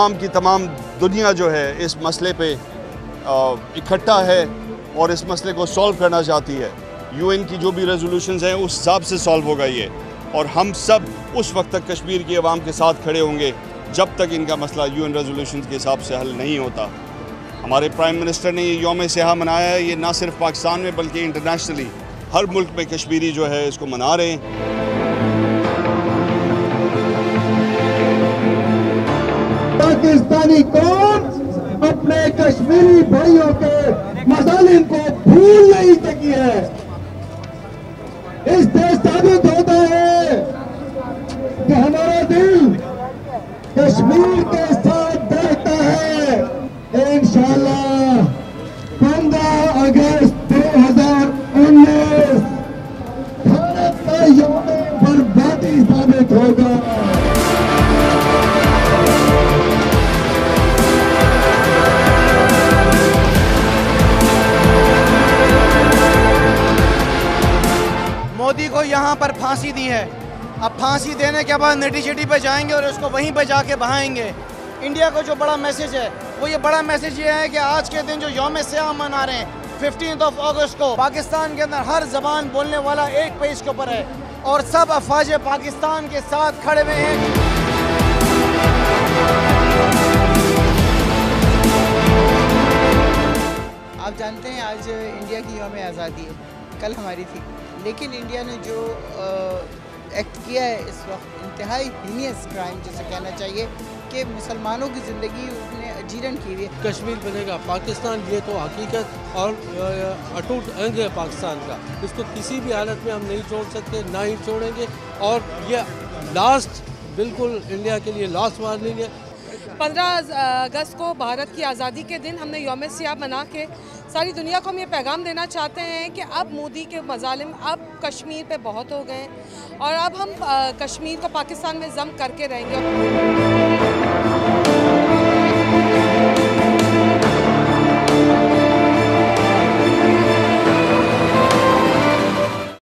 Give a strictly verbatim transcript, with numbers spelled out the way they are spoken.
तमाम की तमाम दुनिया जो है इस मसले पे इकट्ठा है और इस मसले को सॉल्व करना चाहती है। यूएन की जो भी रेजोल्यूशंस हैं उस हिसाब से सॉल्व होगा ये, और हम सब उस वक्त तक कश्मीर की आवाम के साथ खड़े होंगे जब तक इनका मसला यूएन रेजोल्यूशंस के हिसाब से हल नहीं होता। हमारे प्राइम मिनिस्टर ने ये यौम सियाह मनाया है, ये ना सिर्फ पाकिस्तान में बल्कि इंटरनेशनली हर मुल्क में कश्मीरी जो है इसको मना रहे हैं। पाकिस्तानी कौम अपने कश्मीरी भाइयों के मसालिम को भूल नहीं सकी है। इससे साबित होता है कि हमारा दिल कश्मीर के साथ बढ़ता है। इंशाल्लाह पंद्रह अगस्त दो हजार उन्नीस भारत का यौम बर्बादी साबित होगा। मोदी को यहाँ पर फांसी दी है, अब फांसी देने के बाद नेटी शेटी पर जाएंगे और उसको वहीं पर जाके बहाएंगे। इंडिया को जो बड़ा मैसेज है वो ये बड़ा मैसेज ये है कि आज के दिन जो यौम सियाह मना रहे हैं फिफ्टीन ऑफ अगस्त को, पाकिस्तान के अंदर हर जबान बोलने वाला एक पेज के ऊपर है और सब अफवाज पाकिस्तान के साथ खड़े हुए हैं। आप जानते हैं आज इंडिया की यौम आज़ादी है, कल हमारी थी, लेकिन इंडिया ने जो एक्ट किया है इस वक्त इंतहाई हीनियस क्राइम जिसे कहना चाहिए कि मुसलमानों की ज़िंदगी उसने जीरन की हुई है। कश्मीर बनेगा पाकिस्तान, ये तो हकीकत और अटूट अंग है पाकिस्तान का, इसको किसी भी हालत में हम नहीं छोड़ सकते, ना ही छोड़ेंगे। और ये लास्ट बिल्कुल इंडिया के लिए लास्ट वार्निंग है। पंद्रह अगस्त को भारत की आज़ादी के दिन हमने यौम सियाह मना के सारी दुनिया को हम ये पैगाम देना चाहते हैं कि अब मोदी के मजालिम अब कश्मीर पे बहुत हो गए और अब हम कश्मीर को पाकिस्तान में जम करके रहेंगे।